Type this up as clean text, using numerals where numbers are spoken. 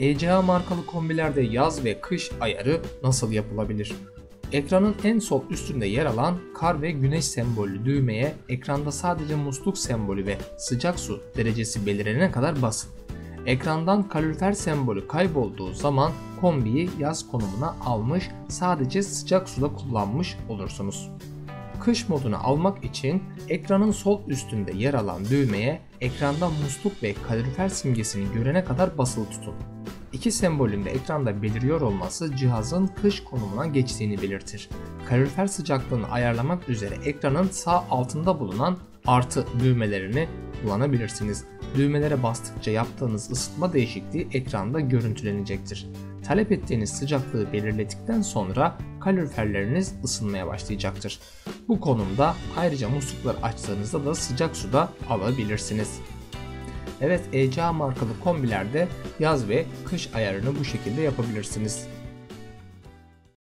ECA markalı kombilerde yaz ve kış ayarı nasıl yapılabilir? Ekranın en sol üstünde yer alan kar ve güneş sembollü düğmeye ekranda sadece musluk sembolü ve sıcak su derecesi belirene kadar basın. Ekrandan kalorifer sembolü kaybolduğu zaman kombiyi yaz konumuna almış, sadece sıcak suda kullanmış olursunuz. Kış moduna almak için ekranın sol üstünde yer alan düğmeye ekranda musluk ve kalorifer simgesini görene kadar basılı tutun. İki sembolün de ekranda beliriyor olması cihazın kış konumuna geçtiğini belirtir. Kalorifer sıcaklığını ayarlamak üzere ekranın sağ altında bulunan artı düğmelerini kullanabilirsiniz. Düğmelere bastıkça yaptığınız ısıtma değişikliği ekranda görüntülenecektir. Talep ettiğiniz sıcaklığı belirledikten sonra kaloriferleriniz ısınmaya başlayacaktır. Bu konumda ayrıca muslukları açtığınızda da sıcak su da alabilirsiniz. Evet, ECA markalı kombilerde yaz ve kış ayarını bu şekilde yapabilirsiniz.